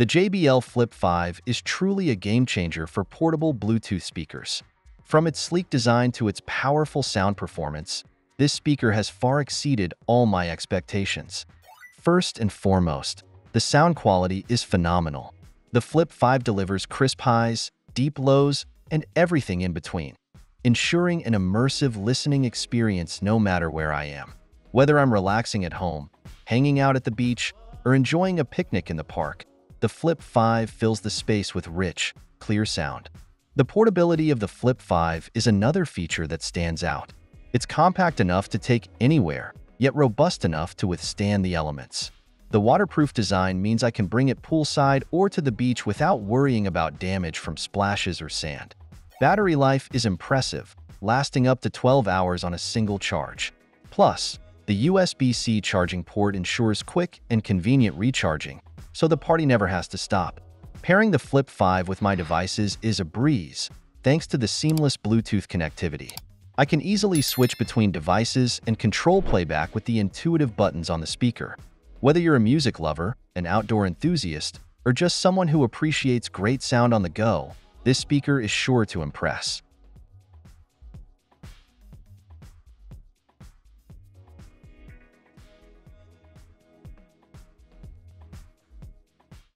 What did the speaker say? The JBL Flip 5 is truly a game-changer for portable Bluetooth speakers. From its sleek design to its powerful sound performance, this speaker has far exceeded all my expectations. First and foremost, the sound quality is phenomenal. The Flip 5 delivers crisp highs, deep lows, and everything in between, ensuring an immersive listening experience no matter where I am. Whether I'm relaxing at home, hanging out at the beach, or enjoying a picnic in the park, the Flip 5 fills the space with rich, clear sound. The portability of the Flip 5 is another feature that stands out. It's compact enough to take anywhere, yet robust enough to withstand the elements. The waterproof design means I can bring it poolside or to the beach without worrying about damage from splashes or sand. Battery life is impressive, lasting up to 12 hours on a single charge. Plus, the USB-C charging port ensures quick and convenient recharging, so the party never has to stop. Pairing the Flip 5 with my devices is a breeze, thanks to the seamless Bluetooth connectivity. I can easily switch between devices and control playback with the intuitive buttons on the speaker. Whether you're a music lover, an outdoor enthusiast, or just someone who appreciates great sound on the go, this speaker is sure to impress.